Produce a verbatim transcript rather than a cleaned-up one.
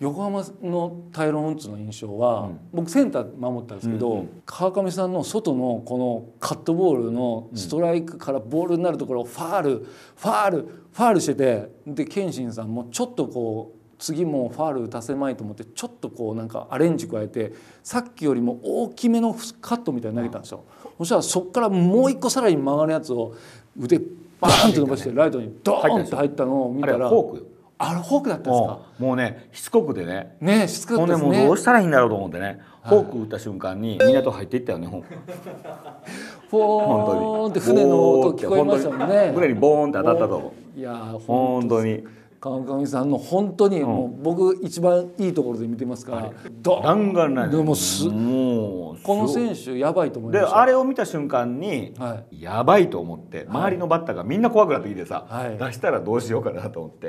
横浜のタイロン・ウッズの印象は、うん、僕センター守ったんですけど、うんうん、川上さんの外のこのカットボールのストライクからボールになるところをファールファールファールしてて、で憲伸さんもちょっとこう次もファール打たせまいと思ってちょっとこうなんかアレンジ加えてさっきよりも大きめのカットみたいに投げたんですよ。そしたらそこからもう一個さらに曲がるやつを腕バーンと伸ばしてライトにドーンと入ったのを見たら、あれフォーク、あれフォークだったんですか。もうねしつこくてね、ねしつこくてですね。もうどうしたらいいんだろうと思ってね、フォーク打った瞬間に港入っていったよね。本当に。で船の音聞こえましたもんね。船にボーンって当たったと。いや本当に。川上さんの本当にもう僕一番いいところで見てますから、弾丸ない。でもすもうこの選手やばいと思いました。であれを見た瞬間にやばいと思って、周りのバッターがみんな怖くなってきてさ、出したらどうしようかなと思って、